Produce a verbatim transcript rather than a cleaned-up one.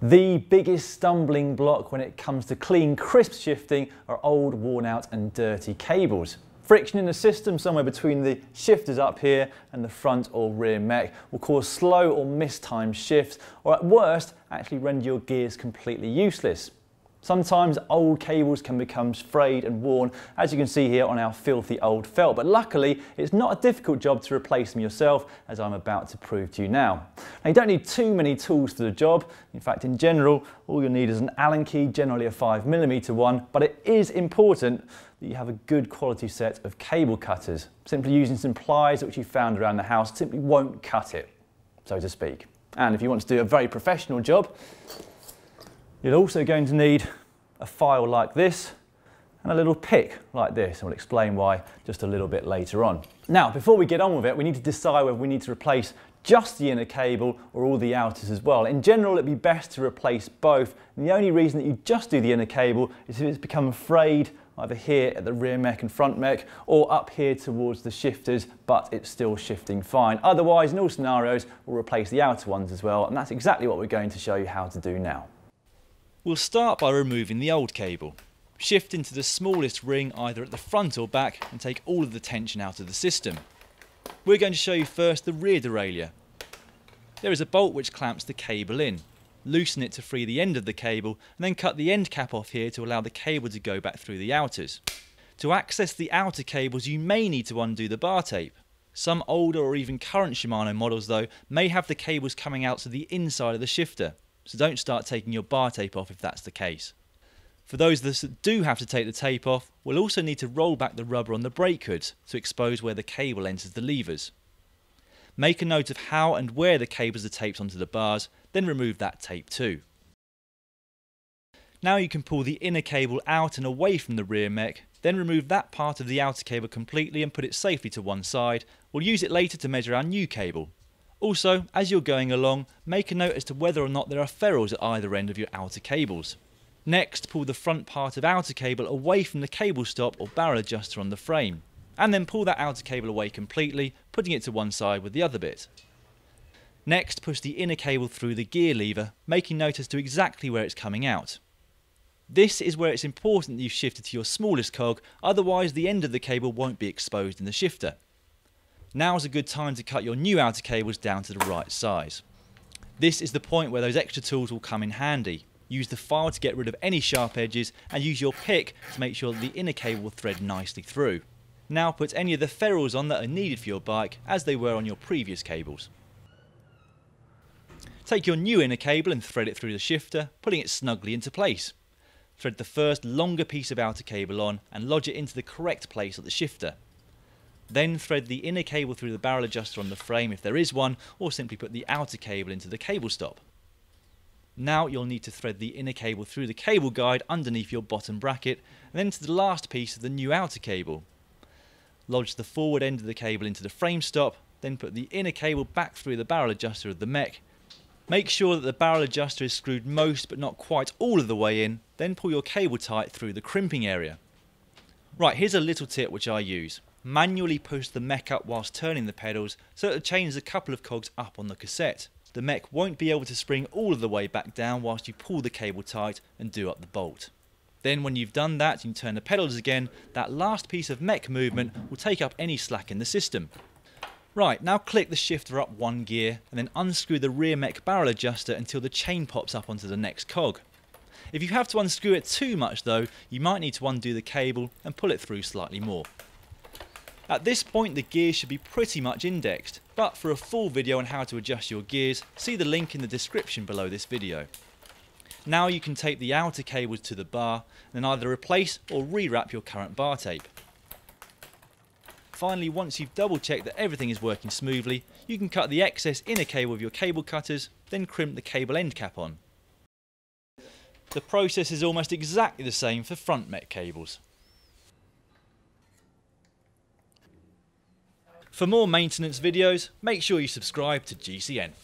The biggest stumbling block when it comes to clean, crisp shifting are old, worn out and dirty cables. Friction in the system somewhere between the shifters up here and the front or rear mech will cause slow or mistimed shifts, or at worst actually render your gears completely useless. Sometimes old cables can become frayed and worn, as you can see here on our filthy old felt, but luckily it's not a difficult job to replace them yourself, as I'm about to prove to you now. Now, you don't need too many tools for the job. In fact, in general, all you'll need is an Allen key, generally a five millimeter one, but it is important that you have a good quality set of cable cutters. Simply using some pliers which you found around the house simply won't cut it, so to speak. And if you want to do a very professional job, you're also going to need a file like this and a little pick like this, and we'll explain why just a little bit later on. Now, before we get on with it, we need to decide whether we need to replace just the inner cable or all the outers as well. In general, it'd be best to replace both, and the only reason that you just do the inner cable is if it's become frayed either here at the rear mech and front mech, or up here towards the shifters, but it's still shifting fine. Otherwise, in all scenarios, we'll replace the outer ones as well, and that's exactly what we're going to show you how to do now. We'll start by removing the old cable. Shift into the smallest ring either at the front or back and take all of the tension out of the system. We're going to show you first the rear derailleur. There is a bolt which clamps the cable in. Loosen it to free the end of the cable and then cut the end cap off here to allow the cable to go back through the outers. To access the outer cables, you may need to undo the bar tape. Some older or even current Shimano models though may have the cables coming out to the inside of the shifter. So don't start taking your bar tape off if that's the case. For those of us that do have to take the tape off, we'll also need to roll back the rubber on the brake hood to expose where the cable enters the levers. Make a note of how and where the cables are taped onto the bars, then remove that tape too. Now you can pull the inner cable out and away from the rear mech, then remove that part of the outer cable completely and put it safely to one side. We'll use it later to measure our new cable. Also, as you're going along, make a note as to whether or not there are ferrules at either end of your outer cables. Next, pull the front part of outer cable away from the cable stop or barrel adjuster on the frame, and then pull that outer cable away completely, putting it to one side with the other bit. Next, push the inner cable through the gear lever, making note as to exactly where it's coming out. This is where it's important that you've shifted to your smallest cog, otherwise the end of the cable won't be exposed in the shifter. Now's a good time to cut your new outer cables down to the right size. This is the point where those extra tools will come in handy. Use the file to get rid of any sharp edges and use your pick to make sure that the inner cable will thread nicely through. Now put any of the ferrules on that are needed for your bike, as they were on your previous cables. Take your new inner cable and thread it through the shifter, putting it snugly into place. Thread the first longer piece of outer cable on and lodge it into the correct place at the shifter. Then thread the inner cable through the barrel adjuster on the frame if there is one, or simply put the outer cable into the cable stop. Now you'll need to thread the inner cable through the cable guide underneath your bottom bracket, and then to the last piece of the new outer cable. Lodge the forward end of the cable into the frame stop, then put the inner cable back through the barrel adjuster of the mech. Make sure that the barrel adjuster is screwed most but not quite all of the way in, then pull your cable tight through the crimping area. Right, here's a little tip which I use. Manually push the mech up whilst turning the pedals so that it changes a couple of cogs up on the cassette. The mech won't be able to spring all of the way back down whilst you pull the cable tight and do up the bolt. Then when you've done that, you can turn the pedals again. That last piece of mech movement will take up any slack in the system. Right, now click the shifter up one gear and then unscrew the rear mech barrel adjuster until the chain pops up onto the next cog. If you have to unscrew it too much though, you might need to undo the cable and pull it through slightly more. At this point the gears should be pretty much indexed, but for a full video on how to adjust your gears, see the link in the description below this video. Now you can tape the outer cables to the bar, and then either replace or rewrap your current bar tape. Finally, once you've double checked that everything is working smoothly, you can cut the excess inner cable with your cable cutters, then crimp the cable end cap on. The process is almost exactly the same for front mech cables. For more maintenance videos, make sure you subscribe to G C N.